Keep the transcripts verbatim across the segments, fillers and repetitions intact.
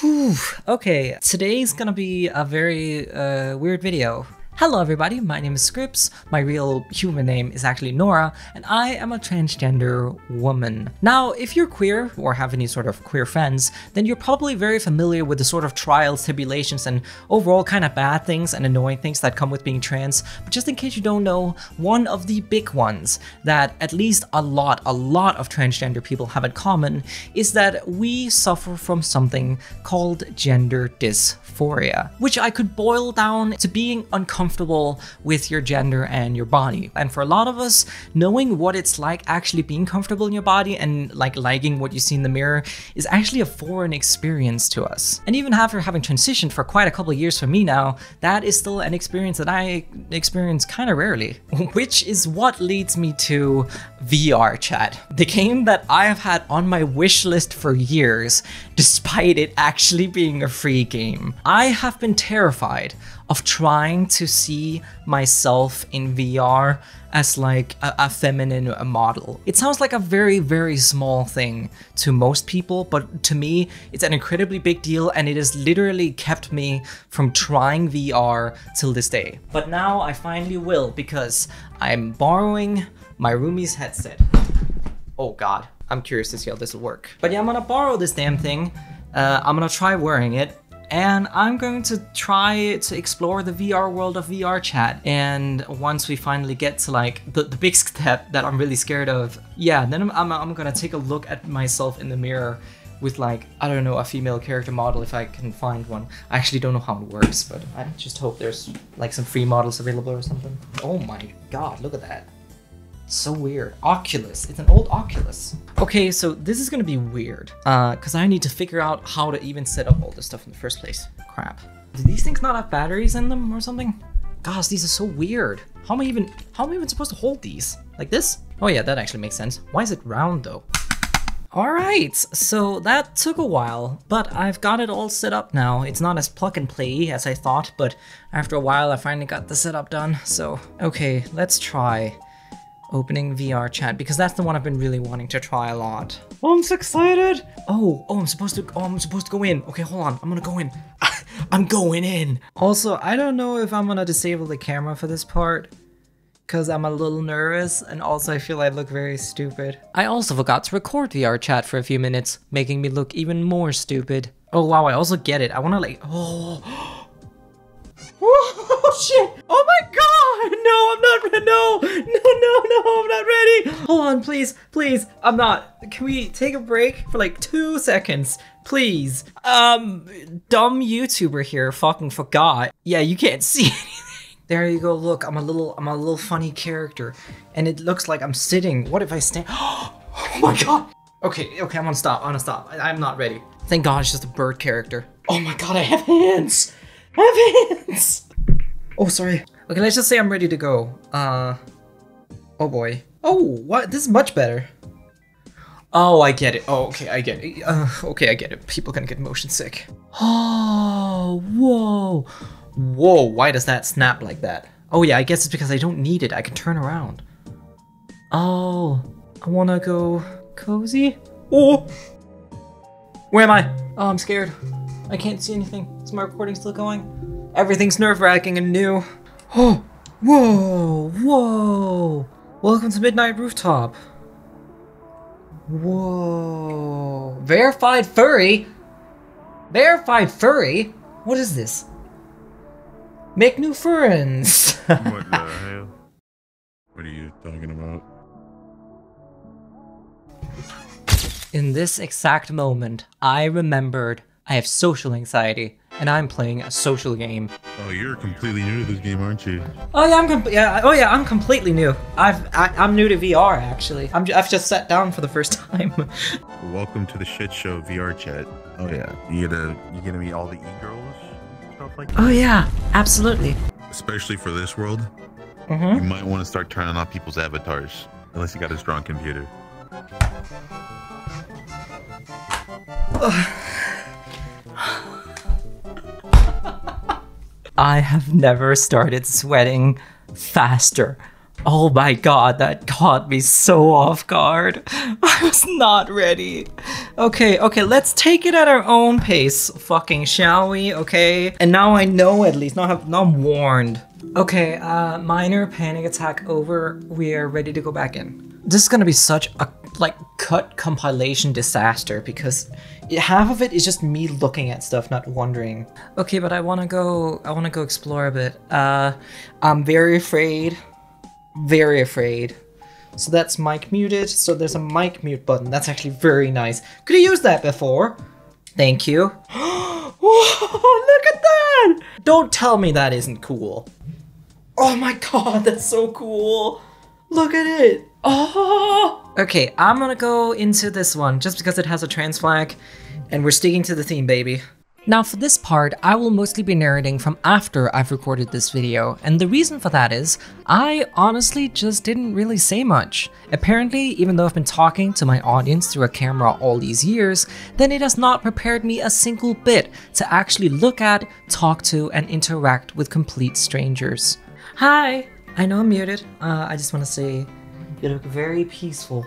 Whew. Okay, today's gonna be a very uh, weird video. Hello everybody, my name is Scripps, my real human name is actually Nora, and I am a transgender woman. Now, if you're queer, or have any sort of queer friends, then you're probably very familiar with the sort of trials, tribulations, and overall kind of bad things and annoying things that come with being trans. But just in case you don't know, one of the big ones that at least a lot, a lot of transgender people have in common is that we suffer from something called gender dysphoria, which I could boil down to being uncomfortable with your gender and your body. And for a lot of us, knowing what it's like actually being comfortable in your body and like liking what you see in the mirror is actually a foreign experience to us. And even after having transitioned for quite a couple of years for me now, that is still an experience that I experience kind of rarely, which is what leads me to V R Chat, the game that I have had on my wish list for years, despite it actually being a free game. I have been terrified of trying to see myself in V R as like a, a feminine model. It sounds like a very, very small thing to most people, but to me, it's an incredibly big deal, and it has literally kept me from trying V R till this day. But now I finally will, because I'm borrowing my roomie's headset. Oh God, I'm curious to see how this will work. But yeah, I'm gonna borrow this damn thing. Uh, I'm gonna try wearing it. And I'm going to try to explore the V R world of V R Chat. And once we finally get to like the, the big step that I'm really scared of, yeah, then I'm, I'm, I'm gonna take a look at myself in the mirror with like, I don't know, a female character model if I can find one. I actually don't know how it works, but I just hope there's like some free models available or something. Oh my God, look at that. So weird. Oculus. It's an old Oculus. Okay, so this is gonna be weird uh, because I need to figure out how to even set up all this stuff in the first place. Crap. Do these things not have batteries in them or something? Gosh, these are so weird. How am I even, how am I even supposed to hold these? Like this? Oh yeah, that actually makes sense. Why is it round though? All right, so that took a while, but I've got it all set up now. It's not as plug and play as I thought, but after a while I finally got the setup done. So, okay, let's try opening V R Chat, because that's the one I've been really wanting to try a lot. Oh, I'm so excited. Oh, oh, I'm supposed to, oh, I'm supposed to go in. Okay, hold on, I'm gonna go in. I'm going in. Also, I don't know if I'm gonna disable the camera for this part, because I'm a little nervous, and also I feel I look very stupid. I also forgot to record V R Chat for a few minutes, making me look even more stupid. Oh wow, I also get it. I wanna like, oh. Oh shit! Oh my god! No, I'm not ready! No! No, no, no, I'm not ready! Hold on, please, please, I'm not. Can we take a break for like two seconds? Please. Um, dumb YouTuber here fucking forgot. Yeah, you can't see anything. There you go, look, I'm a little, I'm a little funny character. And it looks like I'm sitting. What if I stand? Oh my god! Okay, okay, I'm gonna stop, I'm gonna stop. I I'm not ready. Thank god it's just a bird character. Oh my god, I have hands! I have hands! Oh, sorry. Okay, let's just say I'm ready to go. Uh, oh boy. Oh, what? This is much better. Oh, I get it. Oh, okay, I get it. Uh, okay, I get it. People can get motion sick. Oh, whoa. Whoa, why does that snap like that? Oh yeah, I guess it's because I don't need it. I can turn around. Oh, I wanna go cozy. Oh, where am I? Oh, I'm scared. I can't see anything. Is my recording still going? Everything's nerve-wracking and new. Oh, whoa, whoa. Welcome to Midnight Rooftop. Whoa. Verified furry? Verified furry? What is this? Make new friends. What the hell? What are you talking about? In this exact moment, I remembered I have social anxiety, and I'm playing a social game. Oh, you're completely new to this game, aren't you? Oh yeah, I'm com yeah. Oh yeah, I'm completely new. I've I I'm new to V R actually. I'm j I've just sat down for the first time. Welcome to the shit show, V R Chat. Oh yeah, you gonna you gonna meet all the e-girls and stuff like that. Oh yeah, absolutely. Especially for this world, mm-hmm. You might want to start turning off people's avatars, unless you got a strong computer. I have never started sweating faster. Oh my god, that caught me so off guard. I was not ready. Okay, okay, let's take it at our own pace, fucking, shall we? Okay, and now I know at least, now, have, now I'm warned. Okay, uh, minor panic attack over. We are ready to go back in. This is gonna be such a, like, cut compilation disaster because half of it is just me looking at stuff, not wondering. Okay, but I wanna go, I wanna go explore a bit. Uh, I'm very afraid, very afraid. So that's mic muted, so there's a mic mute button. That's actually very nice. Could have used that before. Thank you. Look at that! Don't tell me that isn't cool. Oh my god, that's so cool. Look at it. Oh! Okay, I'm gonna go into this one just because it has a trans flag and we're sticking to the theme, baby. Now for this part, I will mostly be narrating from after I've recorded this video, and the reason for that is, I honestly just didn't really say much. Apparently, even though I've been talking to my audience through a camera all these years, then it has not prepared me a single bit to actually look at, talk to, and interact with complete strangers. Hi! I know I'm muted, uh, I just want to say, you look very peaceful.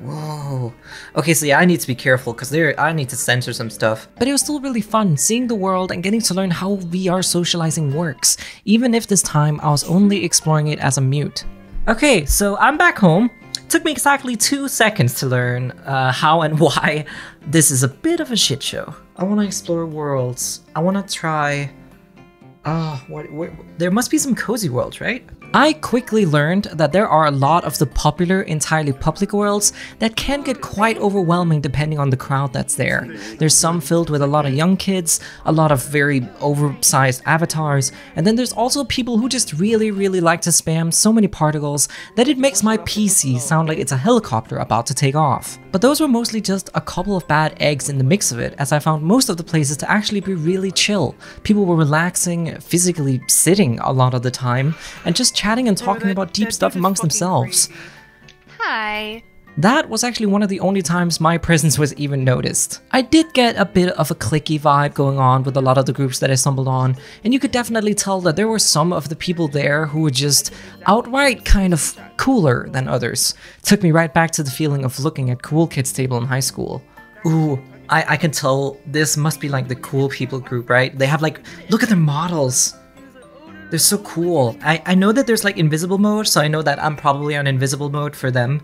Whoa. Okay, so yeah, I need to be careful because there I need to censor some stuff. But it was still really fun seeing the world and getting to learn how V R socializing works, even if this time I was only exploring it as a mute. Okay, so I'm back home. Took me exactly two seconds to learn uh, how and why this is a bit of a shit show. I want to explore worlds. I want to try... Ah, uh, there must be some cozy worlds, right? I quickly learned that there are a lot of the popular, entirely public worlds that can get quite overwhelming depending on the crowd that's there. There's some filled with a lot of young kids, a lot of very oversized avatars, and then there's also people who just really, really like to spam so many particles that it makes my P C sound like it's a helicopter about to take off. But those were mostly just a couple of bad eggs in the mix of it, as I found most of the places to actually be really chill. People were relaxing, physically sitting a lot of the time, and just chatting and talking about deep stuff amongst themselves. Hi. That was actually one of the only times my presence was even noticed. I did get a bit of a clicky vibe going on with a lot of the groups that I stumbled on, and you could definitely tell that there were some of the people there who were just outright kind of cooler than others. Took me right back to the feeling of looking at cool kids table in high school. Ooh. I, I can tell this must be like the cool people group, right? They have like, look at their models. They're so cool. I, I know that there's like invisible mode, so I know that I'm probably on invisible mode for them.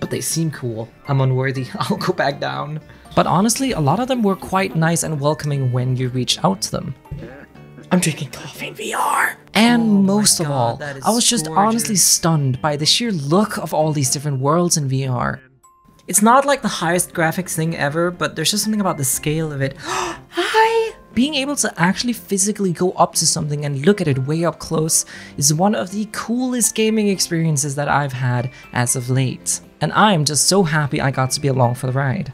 But they seem cool. I'm unworthy. I'll go back down. But honestly, a lot of them were quite nice and welcoming when you reached out to them. I'm drinking coffee in V R. And oh most God, of all, I was just gorgeous. honestly stunned by the sheer look of all these different worlds in V R. It's not like the highest graphics thing ever, but there's just something about the scale of it. Hi! Being able to actually physically go up to something and look at it way up close is one of the coolest gaming experiences that I've had as of late. And I'm just so happy I got to be along for the ride.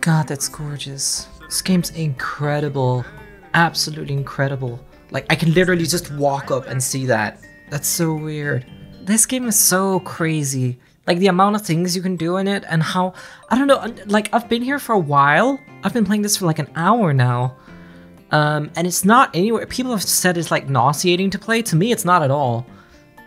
God, that's gorgeous. This game's incredible. Absolutely incredible. Like, I can literally just walk up and see that. That's so weird. This game is so crazy. Like, the amount of things you can do in it and how, I don't know, like, I've been here for a while. I've been playing this for like an hour now. Um, and it's not anywhere, people have said it's like nauseating to play. To me, it's not at all.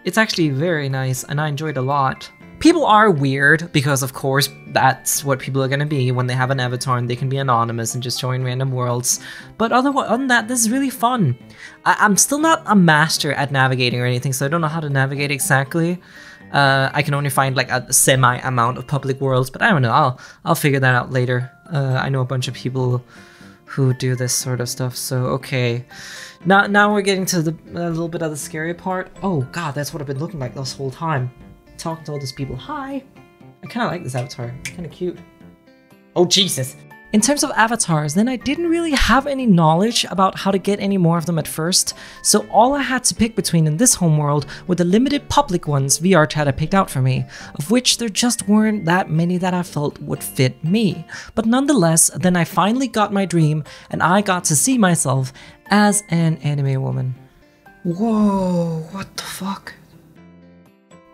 It's actually very nice and I enjoyed a lot. People are weird because of course that's what people are gonna be when they have an avatar and they can be anonymous and just join random worlds. But other than that, this is really fun. I I'm still not a master at navigating or anything, so I don't know how to navigate exactly. Uh, I can only find like a semi amount of public worlds, but I don't know, I'll, I'll figure that out later. Uh, I know a bunch of people who do this sort of stuff, so okay. Now, now we're getting to the, a little bit of the scary part. Oh god, that's what I've been looking like this whole time. Talking to all these people. Hi! I kinda like this avatar, it's kinda cute. Oh Jesus! In terms of avatars, then I didn't really have any knowledge about how to get any more of them at first, so all I had to pick between in this homeworld were the limited public ones VRChat had picked out for me, of which there just weren't that many that I felt would fit me. But nonetheless, then I finally got my dream, and I got to see myself as an anime woman. Whoa, what the fuck?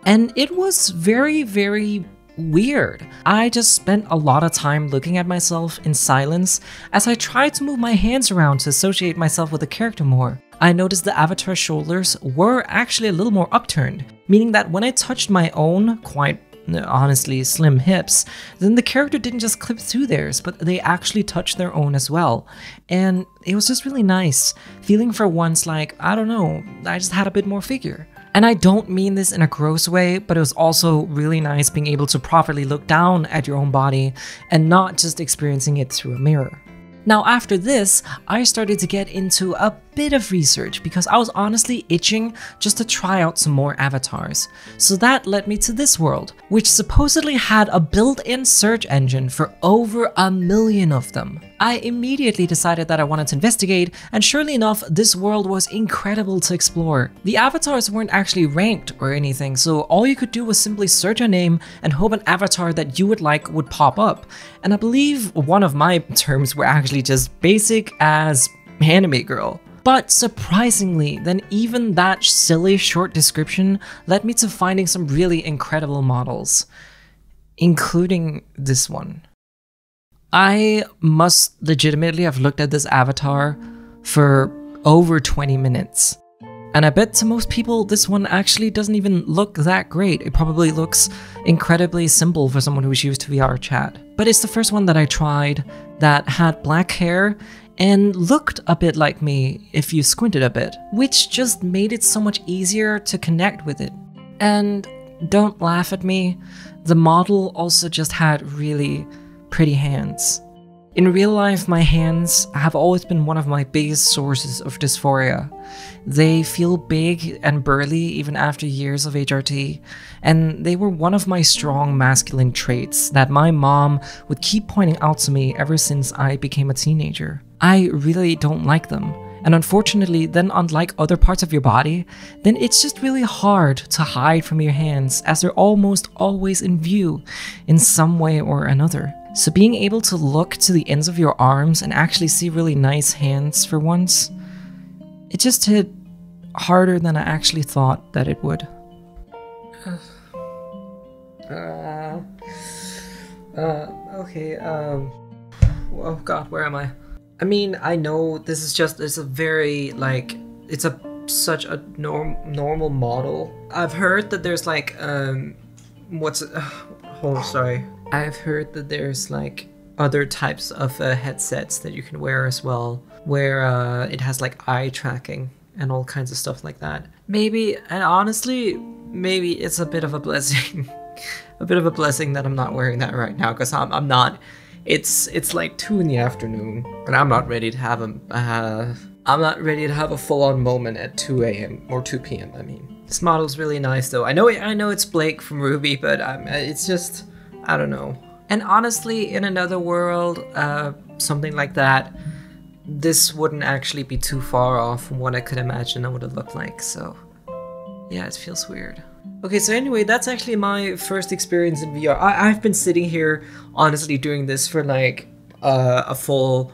And it was very, very weird. I just spent a lot of time looking at myself in silence as I tried to move my hands around to associate myself with the character more. I noticed the avatar's shoulders were actually a little more upturned, meaning that when I touched my own, quite honestly, slim hips, then the character didn't just clip through theirs, but they actually touched their own as well. And it was just really nice, feeling for once like, I don't know, I just had a bit more figure. And I don't mean this in a gross way, but it was also really nice being able to properly look down at your own body and not just experiencing it through a mirror. Now after this, I started to get into a bit of research because I was honestly itching just to try out some more avatars. So that led me to this world, which supposedly had a built-in search engine for over a million of them. I immediately decided that I wanted to investigate, and surely enough, this world was incredible to explore. The avatars weren't actually ranked or anything, so all you could do was simply search a name and hope an avatar that you would like would pop up. And I believe one of my terms were actually just basic as anime girl. But surprisingly, then even that silly short description led me to finding some really incredible models, including this one. I must legitimately have looked at this avatar for over twenty minutes. And I bet to most people, this one actually doesn't even look that great. It probably looks incredibly simple for someone who's used to V R Chat. But it's the first one that I tried that had black hair and looked a bit like me if you squinted a bit, which just made it so much easier to connect with it. And don't laugh at me, the model also just had really pretty hands. In real life, my hands have always been one of my biggest sources of dysphoria. They feel big and burly even after years of H R T, and they were one of my strong masculine traits that my mom would keep pointing out to me ever since I became a teenager. I really don't like them, and unfortunately, then unlike other parts of your body, then it's just really hard to hide from your hands as they're almost always in view in some way or another. So being able to look to the ends of your arms and actually see really nice hands for once, it just hit harder than I actually thought that it would. Uh, uh, okay, um, oh god, where am I? I mean, I know this is just, it's a very, like, it's a such a norm, normal model. I've heard that there's like, um, what's, uh, oh, sorry. I've heard that there's like other types of uh, headsets that you can wear as well, where uh, it has like eye tracking and all kinds of stuff like that. Maybe, and honestly, maybe it's a bit of a blessing, a bit of a blessing that I'm not wearing that right now, because I'm, I'm not, it's it's like two in the afternoon and I'm not ready to have a, uh, I'm not ready to have a full on moment at two A M or two P M I mean. This model's really nice though. I know, I know it's Blake from R W B Y, but um, it's just, I don't know. And honestly, in another world, uh, something like that, this wouldn't actually be too far off from what I could imagine it would have looked like, so yeah, it feels weird. Okay, so anyway, that's actually my first experience in V R. I I've been sitting here, honestly, doing this for like uh, a full,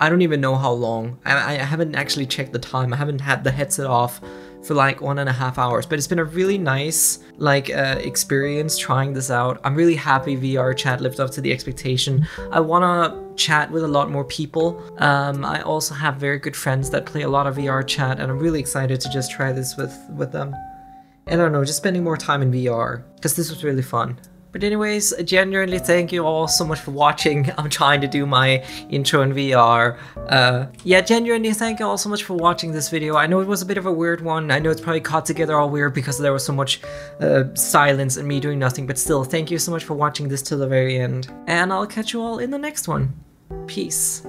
I don't even know how long. I, I haven't actually checked the time. I haven't had the headset off for like one and a half hours, but it's been a really nice like uh, experience trying this out. I'm really happy V R Chat lived up to the expectation. I wanna chat with a lot more people. Um, I also have very good friends that play a lot of V R Chat, and I'm really excited to just try this with, with them. And I don't know, just spending more time in V R, because this was really fun. But anyways, genuinely thank you all so much for watching. I'm trying to do my intro in V R. Uh, yeah, genuinely thank you all so much for watching this video. I know it was a bit of a weird one. I know it's probably caught together all weird because there was so much uh, silence and me doing nothing. But still, thank you so much for watching this till the very end. And I'll catch you all in the next one. Peace.